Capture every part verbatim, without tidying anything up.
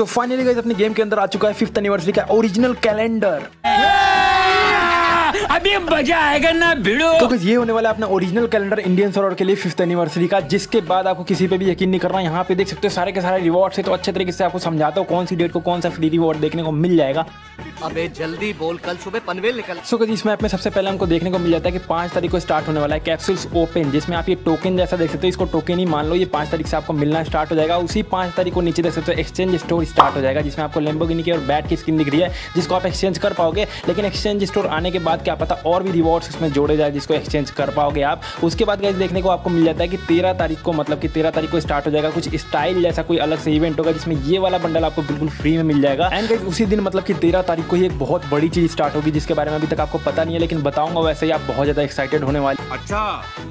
सो finally guys अपने game के अंदर आ चुका है फिफ्थ एनिवर्सरी का ओरिजिनल कैलेंडर। अभी मजा आएगा ना भिड़ो। तो ये होने वाला है अपना ओरिजिनल कैलेंडर इंडियन सर्वर के लिए फिफ्थ एनिवर्सरी का, जिसके बाद आपको किसी पे भी यकीन नहीं करना। यहाँ पे देख सकते हो सारे के सारे रिवॉर्ड है। तो अच्छे तरीके से आपको समझाता हूँ कौन सी डेट को कौन सा फ्री रिवॉर्ड देखने को मिल जाएगा। अबे जल्दी बोल, कल सुबह पनवेल निकल। सो so, इस मैप में सबसे पहले हमको देखने को मिल जाता है कि पाँच तारीख को स्टार्ट होने वाला है कैप्सूल्स ओपन, जिसमें आप ये टोकन जैसा देख सकते हो, इसको टोकन ही मान लो। ये पाँच तारीख से आपको मिलना स्टार्ट हो जाएगा। उसी पाँच तारीख को नीचे देख सकते हो एक्सचेंज स्टोर स्टार्ट हो जाएगा, जिसमें आपको लैम्बोर्गिनी की और बैट की स्किन दिख रही है, जिसको आप एक्सचेंज कर पाओगे। लेकिन एक्सचेंज स्टोर आने के बाद क्या पता और भी रिवॉर्ड्स इसमें जोड़े जाए जिसको एक्सचेंज कर पाओगे आप। उसके बाद गाइस देखने को आपको मिल जाता है कि तेरह तारीख को, मतलब कि तेरह तारीख को स्टार्ट हो जाएगा कुछ स्टाइल जैसा कोई अलग से इवेंट होगा, जिसमें ये वाला बंडल आपको बिल्कुल फ्री में मिल जाएगा। एंड गाइस उसी दिन मतलब कि तेरह तारीख को ही एक बहुत बड़ी चीज स्टार्ट होगी, जिसके बारे में अभी तक आपको पता नहीं है, लेकिन बताऊंगा। वैसे ही आप बहुत ज्यादा एक्साइटेड होने वाले। अच्छा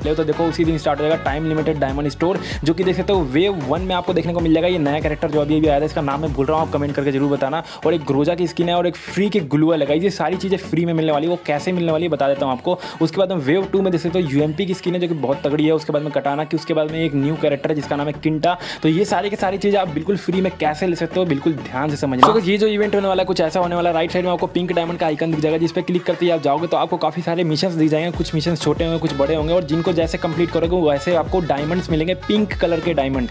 ले तो देखो, उसी दिन स्टार्ट हो जाएगा टाइम लिमिटेड डायमंड स्टोर, जो कि देख सकते हो वेव वन में आपको देखने को मिल जाएगा। ये नया कैरेक्टर जो अभी आया था, इसका नाम मैं भूल रहा हूँ, आप कमेंट करके जरूर बताना। और एक ग्रोजा की स्किन है और एक फ्री के ग्लू लगाई। ये सारी चीजें फ्री में मिलने वाली, वो कैसे मिलने वाली बता देता हूँ आपको। उसके बाद में वेव टू में देख सकते हो यूएमपी की स्किन है जो कि बहुत तगड़ी है। उसके बाद में कटाना की, उसके बाद में एक न्यू कैरेक्टर है जिसका नाम है किंटा। तो ये सारी की सारी चीज़ आप बिल्कुल फ्री में कैसे ले सकते हो, बिल्कुल ध्यान से समझना। तो ये जो इवेंट होने वाला कुछ ऐसा होने वाला। राइट साइड में आपको पिंक डायमंड का आइकन दिख जाएगा, जिस पर क्लिक करते ही आप जाओगे तो आपको काफी सारे मिशन दिख जाएंगे। कुछ मिशन छोटे होंगे, कुछ बड़े होंगे, और जिनको जैसे कंप्लीट करोगे वैसे आपको डायमंड्स मिलेंगे, पिंक कलर के डायमंड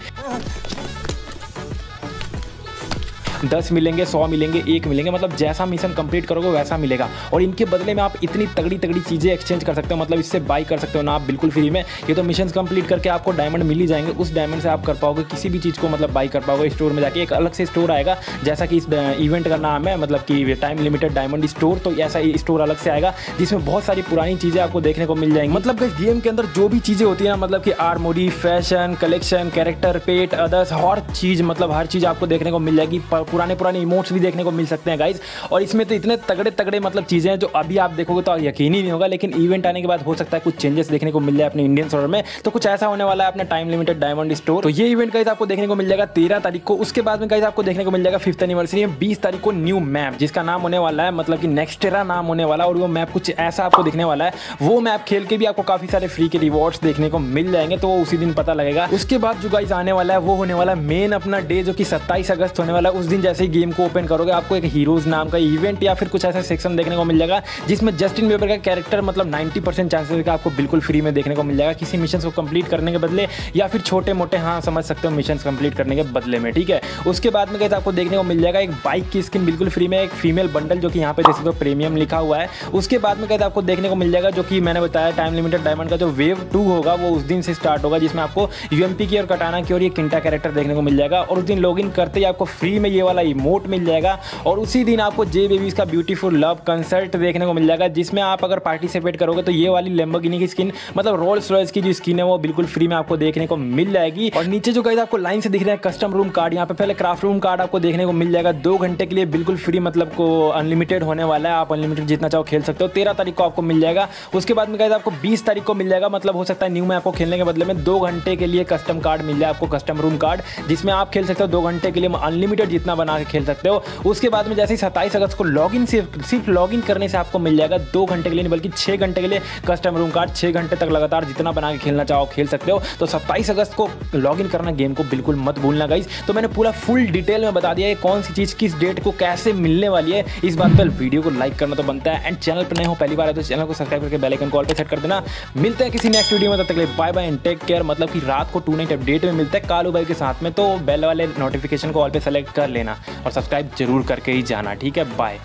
दस मिलेंगे, सौ मिलेंगे, एक मिलेंगे। मतलब जैसा मिशन कंप्लीट करोगे वैसा मिलेगा। और इनके बदले में आप इतनी तगड़ी तगड़ी चीज़ें एक्सचेंज कर सकते हो, मतलब इससे बाई कर सकते हो ना आप बिल्कुल फ्री में। ये तो मिशन कंप्लीट करके आपको डायमंड मिल ही जाएंगे, उस डायमंड से आप कर पाओगे किसी भी चीज़ को, मतलब बाई कर पाओगे स्टोर में जाके। एक अलग से स्टोर आएगा जैसा कि इस इवेंट का नाम है, मतलब कि टाइम लिमिटेड डायमंड स्टोर। तो ऐसा ही स्टोर अलग से आएगा जिसमें बहुत सारी पुरानी चीज़ें आपको देखने को मिल जाएंगी। मतलब इस गेम के अंदर जो भी चीज़ें होती हैं, मतलब कि armoury, fashion, collection, character, pet, others, हर चीज़, मतलब हर चीज़ आपको देखने को मिल जाएगी। पुराने पुराने इमोट्स भी देखने को मिल सकते हैं गाइज। और इसमें तो इतने तगड़े तगड़े मतलब चीज़ें हैं जो अभी आप देखोगे तो यकीन ही नहीं होगा, लेकिन इवेंट आने के बाद हो सकता है कुछ चेंजेस देखने को मिल जाए अपने इंडियन सर्वर में। तो कुछ ऐसा होने वाला है अपना टाइम लिमिटेड डायमंड स्टोर। तो ये इवेंट गाइज आपको देखने को मिल जाएगा तेरह तारीख को। उसके बाद में गाइज आपको देखने को मिल जाएगा फिफ्थ एनिवर्सरी में बीस तारीख को न्यू मैप, जिसका नाम होने वाला है मतलब कि नेक्स्टेरा नाम होने वाला। और वो मैप कुछ ऐसा आपको दिखने वाला है, वो मैप खेल के भी आपको काफी सारे फ्री के रिवॉर्ड्स देखने को मिल जाएंगे, तो वो उसी दिन पता लगेगा। उसके बाद जो गाइज आने वाला है वो होने वाला है मेन अपना डे, जो कि सत्ताईस अगस्त होने वाला है। उस दिन जैसे ही गेम को ओपन करोगे आपको एक हीरोज नाम का इवेंट या फिर कुछ ऐसा सेक्शन देखने को मिल जाएगा, जिसमें जस्टिन बीबर का कैरेक्टर मतलब नब्बे परसेंट चांसेस का आपको बिल्कुल फ्री में देखने को मिल जाएगा, किसी मिशन को कंप्लीट करने के बदले या फिर छोटे मोटे, हाँ समझ सकते हो, मिशन कंप्लीट करने के बदले में, ठीक है। उसके बाद में गाइस आपको देखने को मिल जाएगा एक बाइक की स्किन बिल्कुल फ्री में, एक फीमेल बंडल जो कि यहाँ पे देख सकते हो प्रीमियम लिखा हुआ है। उसके बाद में गाइस आपको देखने को मिल जाएगा जो कि मैंने बताया टाइम लिमिटेड डायमंड का जो वेव टू होगा वो उस दिन से स्टार्ट होगा, जिसमें आपको यूएमपी की और कटाना की और ये किंटा कैरेक्टर देखने को मिल जाएगा। और उस दिन लॉग इन करते ही आपको फ्री में ये वाला इमोट मिल जाएगा। और उसी दिन आपको जे बेबीज का ब्यूटीफुल लव कंसर्ट देखने को मिल जाएगा, जिसमें आप अगर पार्टिसिपेट करोगे तो ये वाली लैम्बोर्गिनी की स्किन मतलब रोल्स रॉयस की जो स्किन है वो बिल्कुल फ्री में आपको देखने को मिल जाएगी। और नीचे जो गाइस आपको लाइन से दिख रहा है कस्टम रूम कार्ड, यहाँ पे पहले क्राफ्ट रूम कार्ड आपको देखने को मिल जाएगा दो घंटे के लिए बिल्कुल फ्री, मतलब को अनलिमिटेड होने वाला है। आप अनलिमिटेड जितना चाहो खेल सकते हो। तेरह तारीख को आपको मिल जाएगा। उसके बाद में गाइस आपको बीस तारीख को मिल जाएगा, मतलब हो सकता है न्यू मैप को खेलने के बदले में दो घंटे के लिए कस्टम कार्ड मिल जाए आपको, कस्टम रूम कार्ड, जिसमें आप खेल सकते हो दो घंटे के लिए अनलिमिटेड जितना बना के खेल सकते हो। उसके बाद में जैसे ही सत्ताईस अगस्त को लॉगिन सिर्फ सिर्फ लॉगिन करने से आपको मिल जाएगा दो घंटे के लिए, बल्कि छः घंटे के लिए कस्टम रूम कार्ड। छः घंटे तक लगातार जितना बना के खेलना चाहो खेल सकते हो। तो सत्ताईस अगस्त को लॉगिन करना गेम को बिल्कुल मत भूलना गाइज। तो मैंने पूरा फुल डिटेल में बता दिया है कौन सी चीज़ किस डेट को कैसे मिलने वाली है। इस बात पर वीडियो को लाइक करना तो बनता है, एंड चैनल पर नए हो पहली बार है तो चैनल को सब्सक्राइब करके बेल आइकन को ऑल पे सेट कर देना। मिलते हैं किसी नेक्स्ट वीडियो में, तब तक के लिए bye bye and take care. मतलब कि रात को टू नाइट अपडेट में मिलता है कालू भाई के साथ में, तो बेल वाले नोटिफिकेशन को ऑल पे सेलेक्ट कर लेना और सब्सक्राइब जरूर करके ही जाना, ठीक है। बाय।